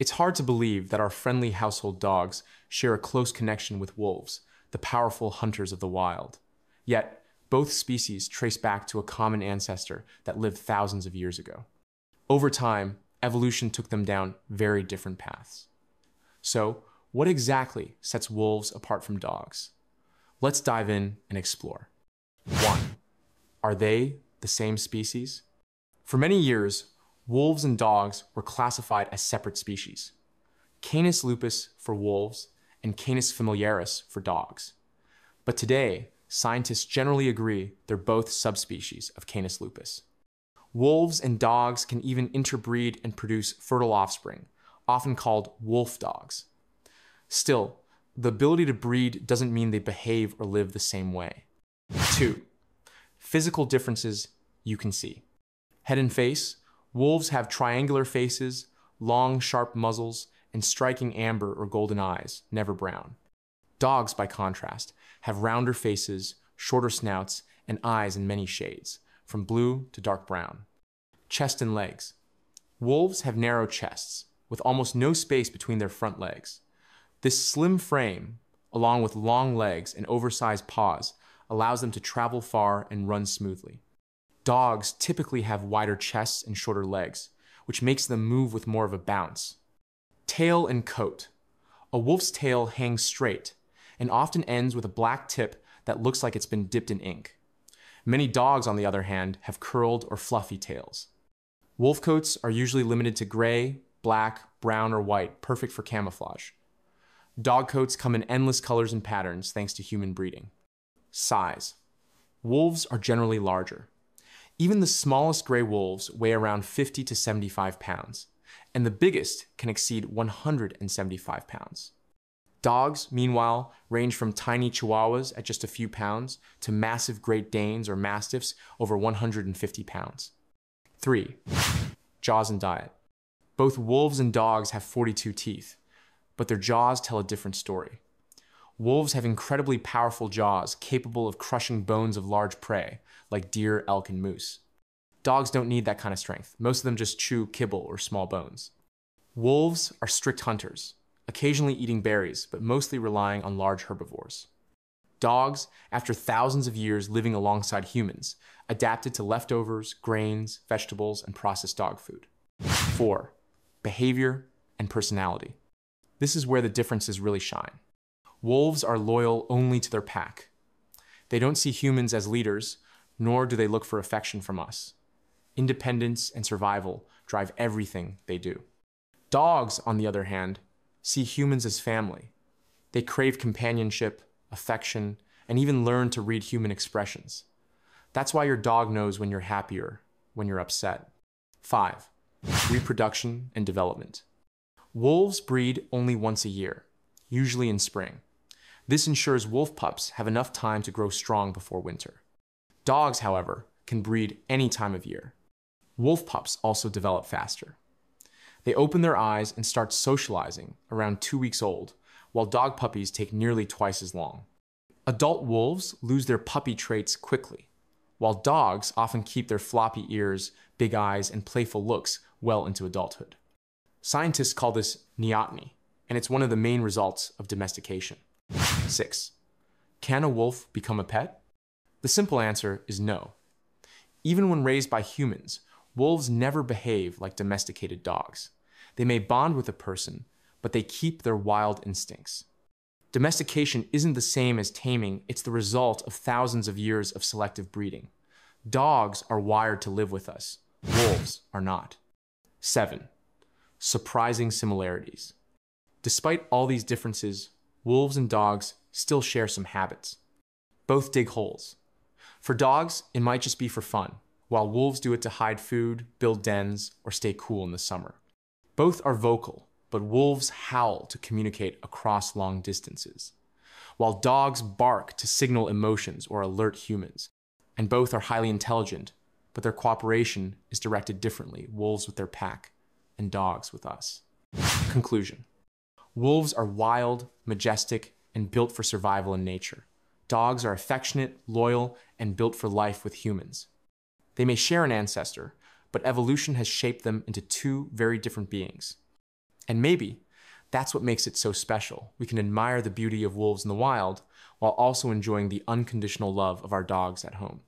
It's hard to believe that our friendly household dogs share a close connection with wolves, the powerful hunters of the wild. Yet, both species trace back to a common ancestor that lived thousands of years ago. Over time, evolution took them down very different paths. So, what exactly sets wolves apart from dogs? Let's dive in and explore. 1. Are they the same species? For many years, wolves and dogs were classified as separate species. Canis lupus for wolves and Canis familiaris for dogs. But today, scientists generally agree they're both subspecies of Canis lupus. Wolves and dogs can even interbreed and produce fertile offspring, often called wolf dogs. Still, the ability to breed doesn't mean they behave or live the same way. 2. Physical differences you can see. Head and face. Wolves have triangular faces, long, sharp muzzles, and striking amber or golden eyes, never brown. Dogs, by contrast, have rounder faces, shorter snouts, and eyes in many shades, from blue to dark brown. Chest and legs. Wolves have narrow chests, with almost no space between their front legs. This slim frame, along with long legs and oversized paws, allows them to travel far and run smoothly. Dogs typically have wider chests and shorter legs, which makes them move with more of a bounce. Tail and coat. A wolf's tail hangs straight and often ends with a black tip that looks like it's been dipped in ink. Many dogs, on the other hand, have curled or fluffy tails. Wolf coats are usually limited to gray, black, brown, or white, perfect for camouflage. Dog coats come in endless colors and patterns thanks to human breeding. Size. Wolves are generally larger. Even the smallest gray wolves weigh around 50 to 75 pounds, and the biggest can exceed 175 pounds. Dogs, meanwhile, range from tiny chihuahuas at just a few pounds to massive Great Danes or mastiffs over 150 pounds. 3. Jaws and diet. Both wolves and dogs have 42 teeth, but their jaws tell a different story. Wolves have incredibly powerful jaws capable of crushing bones of large prey, like deer, elk, and moose. Dogs don't need that kind of strength. Most of them just chew kibble or small bones. Wolves are strict hunters, occasionally eating berries, but mostly relying on large herbivores. Dogs, after thousands of years living alongside humans, adapted to leftovers, grains, vegetables, and processed dog food. 4. Behavior and personality. This is where the differences really shine. Wolves are loyal only to their pack. They don't see humans as leaders, nor do they look for affection from us. Independence and survival drive everything they do. Dogs, on the other hand, see humans as family. They crave companionship, affection, and even learn to read human expressions. That's why your dog knows when you're happier, when you're upset. 5. Reproduction and development. Wolves breed only once a year, usually in spring. This ensures wolf pups have enough time to grow strong before winter. Dogs, however, can breed any time of year. Wolf pups also develop faster. They open their eyes and start socializing around 2 weeks old, while dog puppies take nearly twice as long. Adult wolves lose their puppy traits quickly, while dogs often keep their floppy ears, big eyes, and playful looks well into adulthood. Scientists call this neoteny, and it's one of the main results of domestication. 6. Can a wolf become a pet? The simple answer is no. Even when raised by humans, wolves never behave like domesticated dogs. They may bond with a person, but they keep their wild instincts. Domestication isn't the same as taming, it's the result of thousands of years of selective breeding. Dogs are wired to live with us. Wolves are not. 7. Surprising similarities. Despite all these differences, wolves and dogs still share some habits. Both dig holes. For dogs, it might just be for fun, while wolves do it to hide food, build dens, or stay cool in the summer. Both are vocal, but wolves howl to communicate across long distances, while dogs bark to signal emotions or alert humans. And both are highly intelligent, but their cooperation is directed differently, wolves with their pack and dogs with us. Conclusion. Wolves are wild, majestic, and built for survival in nature. Dogs are affectionate, loyal, and built for life with humans. They may share an ancestor, but evolution has shaped them into two very different beings. And maybe that's what makes it so special. We can admire the beauty of wolves in the wild while also enjoying the unconditional love of our dogs at home.